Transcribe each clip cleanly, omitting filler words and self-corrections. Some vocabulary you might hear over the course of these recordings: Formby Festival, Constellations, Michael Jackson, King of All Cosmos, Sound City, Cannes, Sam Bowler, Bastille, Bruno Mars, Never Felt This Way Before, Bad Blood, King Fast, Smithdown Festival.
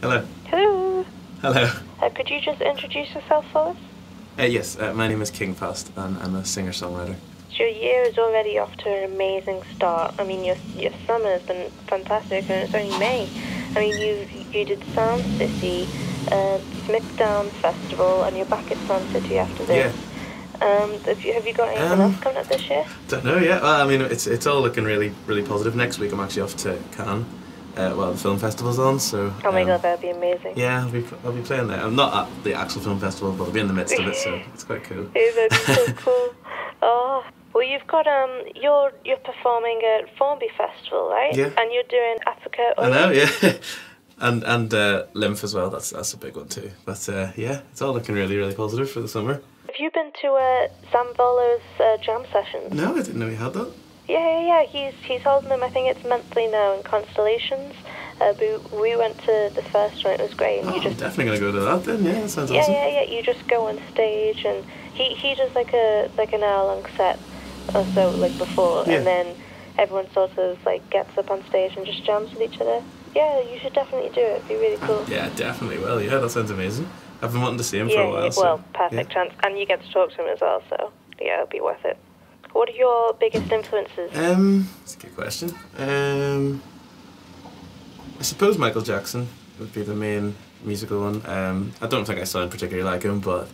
Hello. Hello. Hello. Could you just introduce yourself for us? Yes, my name is King Fast, and I'm a singer-songwriter. So your year is already off to an amazing start. I mean, your summer has been fantastic, and it's only May. I mean, you did Sound City, Smithdown Festival, and you're back at Sound City after this. Yeah. Have you got anything else coming up this year? Don't know yet. Well, I mean, it's all looking really, really positive. Next week I'm actually off to Cannes. Well, the film festival's on, so... Oh my God, that'd be amazing. Yeah, I'll be playing there. I'm not at the actual film festival, but I'll be in the midst of it, so it's quite cool. Yeah, that'd be so cool. Oh, well, you've got, you're performing at Formby Festival, right? Yeah. And you're doing Africa... I know, yeah. and Lymph as well, that's a big one too. But yeah, it's all looking really, really positive for the summer. Have you been to Sam Bowler's jam sessions? No, I didn't know he had that. Yeah. He's holding them. I think it's monthly now in Constellations. We went to the first one. It was great. And I'm definitely gonna go to that then. Yeah, that sounds awesome. Yeah. You just go on stage and he does like an hour-long set or so, like before, and then everyone sort of like gets up on stage and just jams with each other. Yeah, you should definitely do it. It'd be really cool. Yeah, definitely will. Yeah, that sounds amazing. I've been wanting to see him for a while. Well, perfect chance, and you get to talk to him as well. So yeah, it'll be worth it. What are your biggest influences? That's a good question. I suppose Michael Jackson would be the main musical one. I don't think I sound particularly like him, but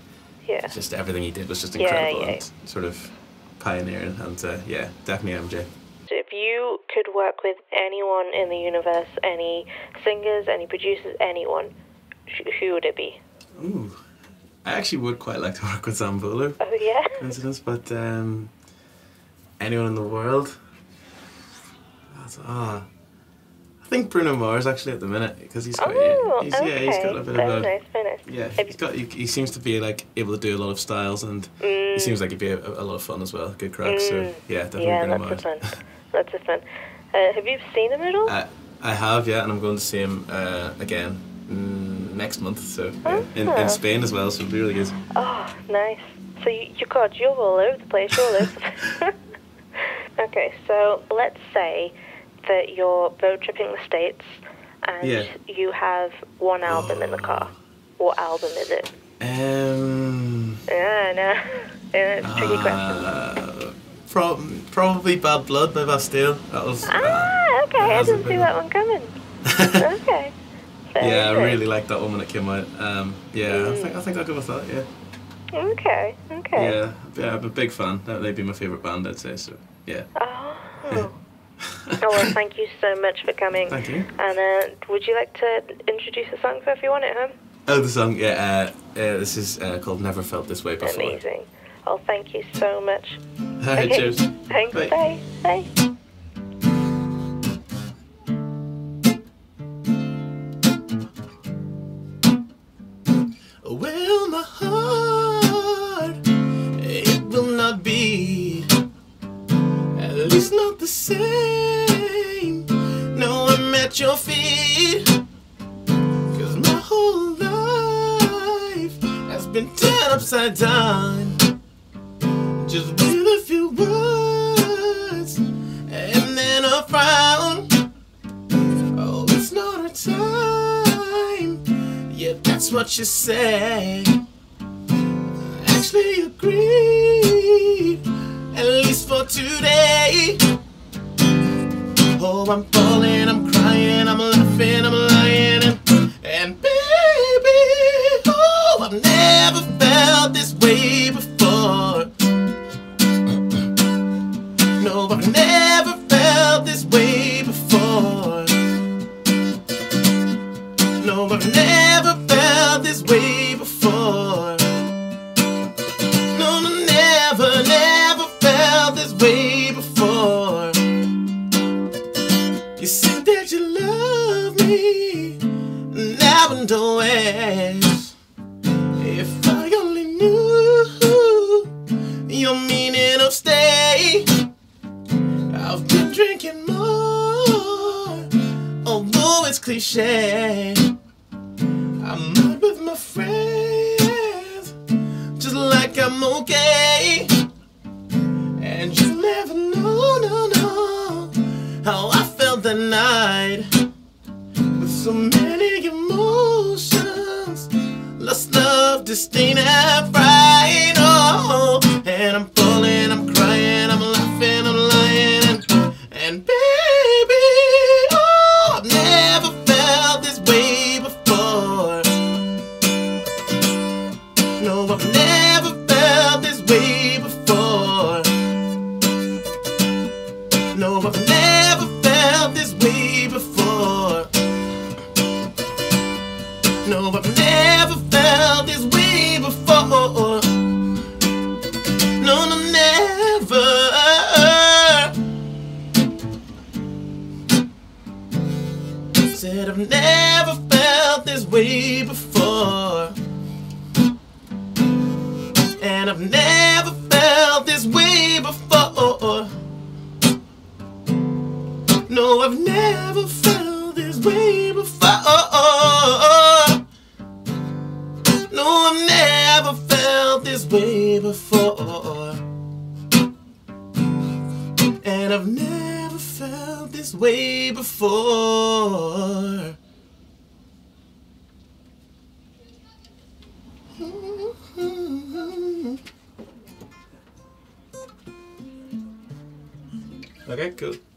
just everything he did was just incredible and sort of pioneering. And yeah, definitely MJ. So if you could work with anyone in the universe, any singers, any producers, anyone, who would it be? Ooh, I actually would quite like to work with Sam Bowler. Oh yeah. Coincidence, but. Anyone in the world? I think Bruno Mars actually at the minute, because he's quite he's got a bit of a nice. Yeah, he seems to be like able to do a lot of styles, and he seems like he'd be a lot of fun as well. Good crack, so yeah, definitely Bruno Mars. Lots of fun. Have you seen him at all? I have, yeah, and I'm going to see him again next month, so in Spain as well. So it'll be really good. Oh, nice. So God, you're all over the place. You're all over the place. Okay, so let's say that you're road tripping the States and you have one album in the car. What album is it? Yeah, it's a tricky question. Probably Bad Blood by Bastille. That was, okay, I didn't see that one coming. Okay. Yeah, I really liked that one when it came out. I think I'll go with that, yeah. Okay. Yeah, I'm a big fan. They'd be my favourite band, I'd say, so, yeah. Oh, well, thank you so much for coming. Thank you. And would you like to introduce a song for everyone at home? Oh, the song, this is called Never Felt This Way Before. Amazing. Oh, thank you so much. Alright, okay. Cheers. Thanks, bye. It's not the same. No, I'm at your feet. 'Cause my whole life has been turned upside down. Just with a few words and then a frown. Oh, it's not our time. Yeah, that's what you say. I actually agree. At least for today. Oh, I'm falling, I'm crying, I'm laughing, I'm lying. And baby, oh, I've never felt this way before. No, I've never felt this way before. No, I've never felt this way before. No, never felt this way before. You said that you love me, now and always. If I only knew your meaning of stay. I've been drinking more, although it's cliche. I'm out with my friends, just like I'm okay. And you'll never know, no, how I felt that night with so many emotions. Sistine Fried, oh, and I'm falling, I'm crying, I'm laughing, I'm lying, and baby, oh, I've never felt this way before. No, I've never felt this way before. No, I've never felt this way before. No, I've never felt this way before. No, no, never. Said I've never felt this way before. And I've never felt this way before. No, I've never felt this way before. No, I've never felt this way before. And I've never felt this way before. Okay, cool.